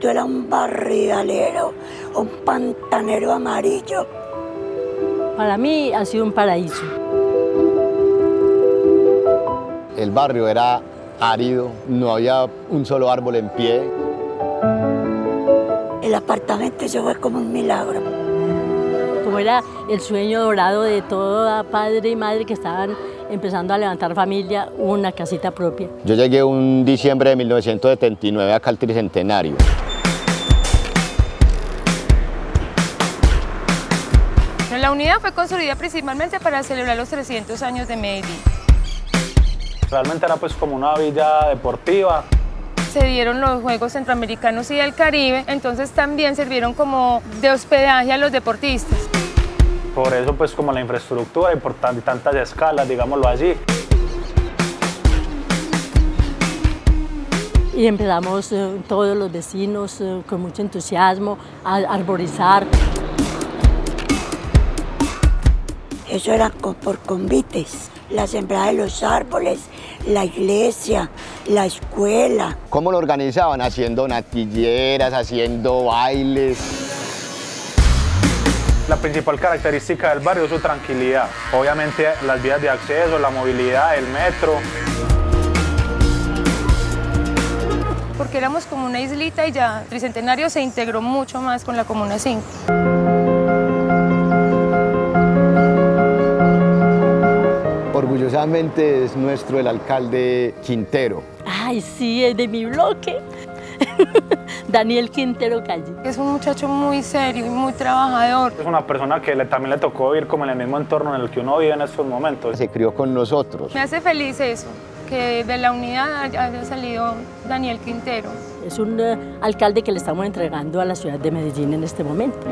Tú eras un barrialero, un pantanero amarillo. Para mí ha sido un paraíso. El barrio era árido, no había un solo árbol en pie. El apartamento eso fue como un milagro. Como era el sueño dorado de toda padre y madre que estaban empezando a levantar familia, una casita propia. Yo llegué un diciembre de 1979 acá al Tricentenario. La unidad fue construida principalmente para celebrar los 300 años de Medellín. Realmente era pues como una villa deportiva. Se dieron los Juegos Centroamericanos y del Caribe, entonces también sirvieron como de hospedaje a los deportistas. Por eso pues como la infraestructura importante, tantas escalas, digámoslo allí. Y empezamos todos los vecinos con mucho entusiasmo a arborizar. Eso era por convites, la sembrada de los árboles, la iglesia, la escuela. ¿Cómo lo organizaban? Haciendo natilleras, haciendo bailes. La principal característica del barrio es su tranquilidad. Obviamente las vías de acceso, la movilidad, el metro. Porque éramos como una islita y ya Tricentenario se integró mucho más con la Comuna 5. Orgullosamente es nuestro el alcalde Quintero. Ay, sí, es de mi bloque. Daniel Quintero Calle. Es un muchacho muy serio y muy trabajador. Es una persona que también le tocó vivir como en el mismo entorno en el que uno vive en estos momentos. Se crió con nosotros. Me hace feliz eso, que de la unidad haya salido Daniel Quintero. Es un alcalde que le estamos entregando a la ciudad de Medellín en este momento.